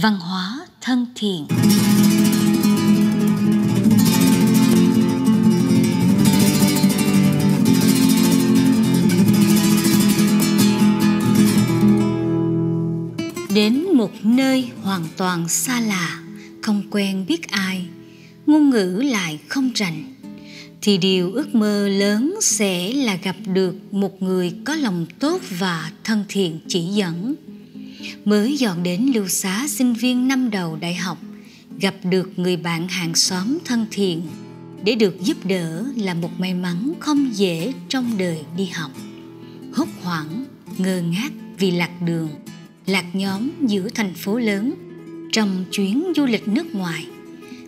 Văn hóa thân thiện. Đến một nơi hoàn toàn xa lạ, không quen biết ai, ngôn ngữ lại không rành, thì điều ước mơ lớn sẽ là gặp được một người có lòng tốt và thân thiện chỉ dẫn. Mới dọn đến Lưu Xá sinh viên năm đầu đại học, gặp được người bạn hàng xóm thân thiện để được giúp đỡ là một may mắn không dễ trong đời đi học. Hốt hoảng, ngơ ngác vì lạc đường, lạc nhóm giữa thành phố lớn trong chuyến du lịch nước ngoài.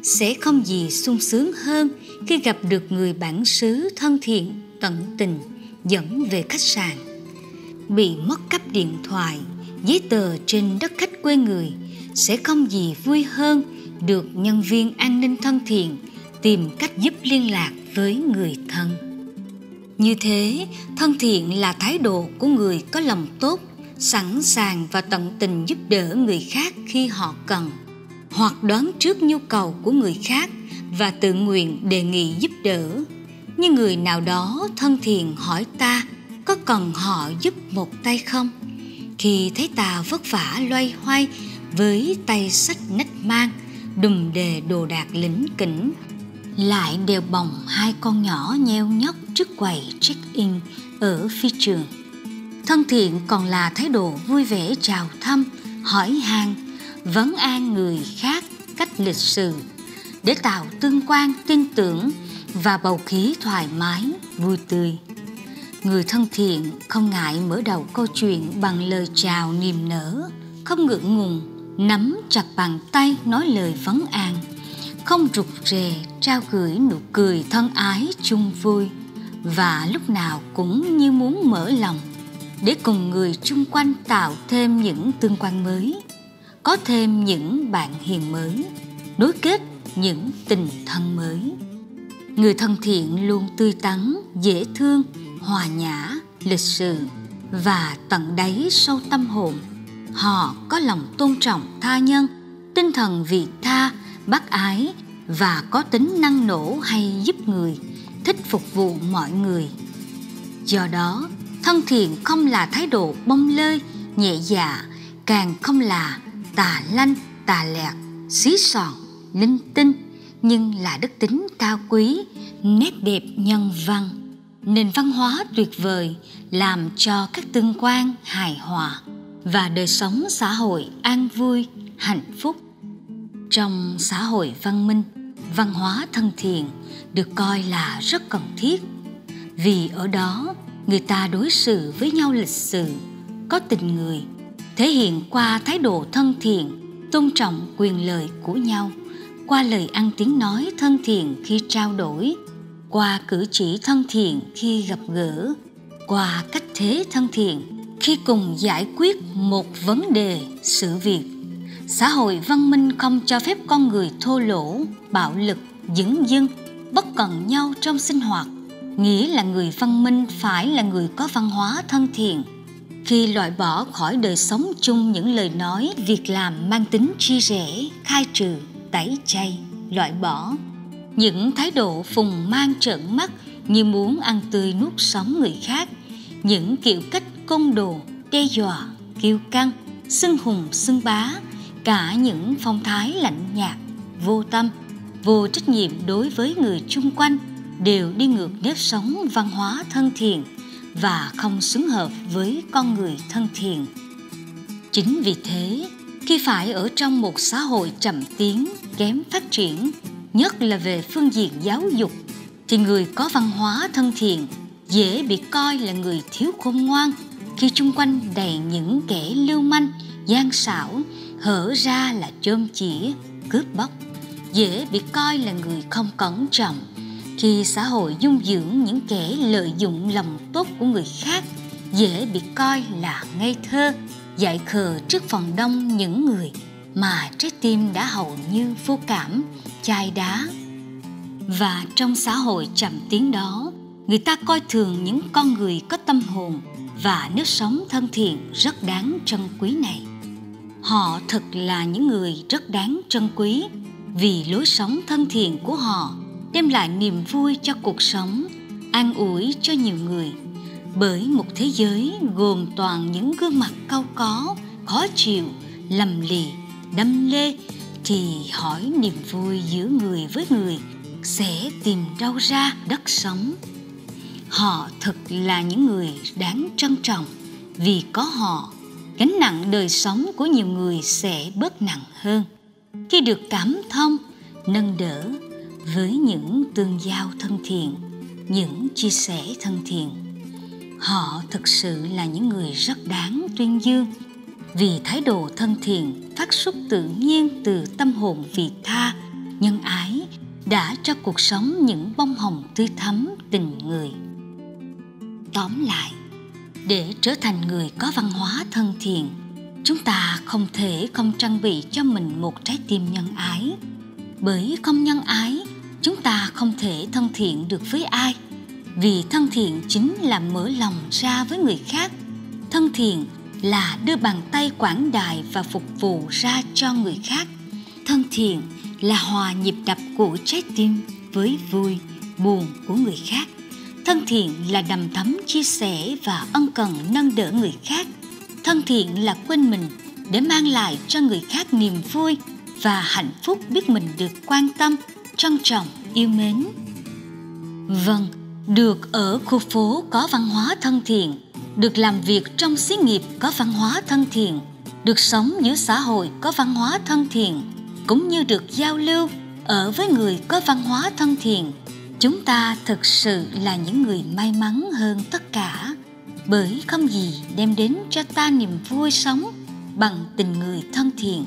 Sẽ không gì sung sướng hơn khi gặp được người bản xứ thân thiện, tận tình dẫn về khách sạn. Bị mất cắp điện thoại, giấy tờ trên đất khách quê người, sẽ không gì vui hơn được nhân viên an ninh thân thiện tìm cách giúp liên lạc với người thân. Như thế, thân thiện là thái độ của người có lòng tốt, sẵn sàng và tận tình giúp đỡ người khác khi họ cần, hoặc đoán trước nhu cầu của người khác và tự nguyện đề nghị giúp đỡ. Như người nào đó thân thiện hỏi ta có cần họ giúp một tay không, khi thấy ta vất vả loay hoay với tay sách nách mang, đùm đề đồ đạc lỉnh kỉnh, lại đều bồng hai con nhỏ nheo nhóc trước quầy check-in ở phi trường. Thân thiện còn là thái độ vui vẻ chào thăm, hỏi han, vấn an người khác cách lịch sự để tạo tương quan tin tưởng và bầu khí thoải mái, vui tươi. Người thân thiện không ngại mở đầu câu chuyện bằng lời chào niềm nở, không ngượng ngùng nắm chặt bàn tay nói lời vấn an, không rụt rè trao gửi nụ cười thân ái chung vui, và lúc nào cũng như muốn mở lòng để cùng người chung quanh tạo thêm những tương quan mới, có thêm những bạn hiền mới, nối kết những tình thân mới. Người thân thiện luôn tươi tắn, dễ thương, hòa nhã, lịch sự và tận đáy sâu tâm hồn. Họ có lòng tôn trọng tha nhân, tinh thần vị tha, bác ái và có tính năng nổ hay giúp người, thích phục vụ mọi người. Do đó, thân thiện không là thái độ bông lơi, nhẹ dạ, càng không là tà lanh, tà lẹt, xí xòn, linh tinh, nhưng là đức tính cao quý, nét đẹp nhân văn, nền văn hóa tuyệt vời làm cho các tương quan hài hòa và đời sống xã hội an vui, hạnh phúc. Trong xã hội văn minh, văn hóa thân thiện được coi là rất cần thiết, vì ở đó người ta đối xử với nhau lịch sự, có tình người, thể hiện qua thái độ thân thiện, tôn trọng quyền lợi của nhau, qua lời ăn tiếng nói thân thiện khi trao đổi, qua cử chỉ thân thiện khi gặp gỡ, qua cách thế thân thiện khi cùng giải quyết một vấn đề, sự việc. Xã hội văn minh không cho phép con người thô lỗ, bạo lực, dửng dưng, bất cần nhau trong sinh hoạt. Nghĩa là người văn minh phải là người có văn hóa thân thiện, khi loại bỏ khỏi đời sống chung những lời nói, việc làm mang tính chia rẽ, khai trừ, tẩy chay, loại bỏ những thái độ phùng mang trợn mắt như muốn ăn tươi nuốt sống người khác, những kiểu cách côn đồ, đe dọa, kiêu căng, xưng hùng xưng bá, cả những phong thái lạnh nhạt, vô tâm, vô trách nhiệm đối với người chung quanh đều đi ngược nếp sống văn hóa thân thiện và không xứng hợp với con người thân thiện. Chính vì thế, khi phải ở trong một xã hội trầm tiếng, kém phát triển, nhất là về phương diện giáo dục, thì người có văn hóa thân thiện dễ bị coi là người thiếu khôn ngoan, khi chung quanh đầy những kẻ lưu manh, gian xảo, hở ra là chôm chĩa, cướp bóc, dễ bị coi là người không cẩn trọng, khi xã hội dung dưỡng những kẻ lợi dụng lòng tốt của người khác, dễ bị coi là ngây thơ, dại khờ trước phần đông những người mà trái tim đã hầu như vô cảm, chai đá. Và trong xã hội trầm tiếng đó, người ta coi thường những con người có tâm hồn và nếp sống thân thiện rất đáng trân quý này. Họ thật là những người rất đáng trân quý vì lối sống thân thiện của họ đem lại niềm vui cho cuộc sống, an ủi cho nhiều người. Bởi một thế giới gồm toàn những gương mặt cau có, khó chịu, lầm lì, đâm lê thì hỏi niềm vui giữa người với người sẽ tìm đâu ra đất sống. Họ thật là những người đáng trân trọng vì có họ, gánh nặng đời sống của nhiều người sẽ bớt nặng hơn khi được cảm thông, nâng đỡ với những tương giao thân thiện, những chia sẻ thân thiện. Họ thực sự là những người rất đáng tuyên dương vì thái độ thân thiện phát xuất tự nhiên từ tâm hồn vị tha, nhân ái đã cho cuộc sống những bông hồng tươi thắm tình người. Tóm lại, để trở thành người có văn hóa thân thiện, chúng ta không thể không trang bị cho mình một trái tim nhân ái. Bởi không nhân ái, chúng ta không thể thân thiện được với ai. Vì thân thiện chính là mở lòng ra với người khác. Thân thiện là đưa bàn tay quảng đại và phục vụ ra cho người khác. Thân thiện là hòa nhịp đập của trái tim với vui, buồn của người khác. Thân thiện là đầm thắm chia sẻ và ân cần nâng đỡ người khác. Thân thiện là quên mình để mang lại cho người khác niềm vui và hạnh phúc biết mình được quan tâm, trân trọng, yêu mến. Vâng, được ở khu phố có văn hóa thân thiện, được làm việc trong xí nghiệp có văn hóa thân thiện, được sống giữa xã hội có văn hóa thân thiện, cũng như được giao lưu ở với người có văn hóa thân thiện, chúng ta thực sự là những người may mắn hơn tất cả. Bởi không gì đem đến cho ta niềm vui sống bằng tình người thân thiện,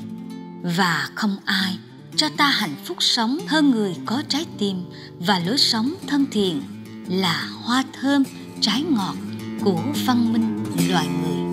và không ai cho ta hạnh phúc sống hơn người có trái tim và lối sống thân thiện, là hoa thơm trái ngọt của văn minh loài người.